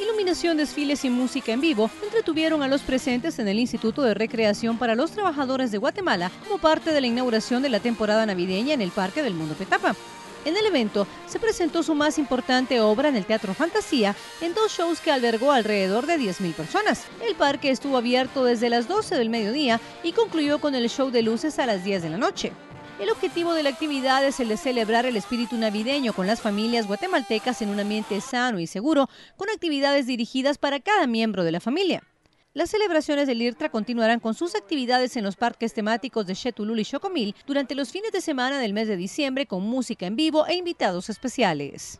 Iluminación, desfiles y música en vivo entretuvieron a los presentes en el Instituto de Recreación para los Trabajadores de Guatemala como parte de la inauguración de la temporada navideña en el Parque del Mundo Petapa. En el evento se presentó su más importante obra en el Teatro Fantasía en dos shows que albergó alrededor de 10.000 personas. El parque estuvo abierto desde las 12 del mediodía y concluyó con el show de luces a las 10 de la noche. El objetivo de la actividad es el de celebrar el espíritu navideño con las familias guatemaltecas en un ambiente sano y seguro, con actividades dirigidas para cada miembro de la familia. Las celebraciones del IRTRA continuarán con sus actividades en los parques temáticos de Xetulú y Xocomil durante los fines de semana del mes de diciembre, con música en vivo e invitados especiales.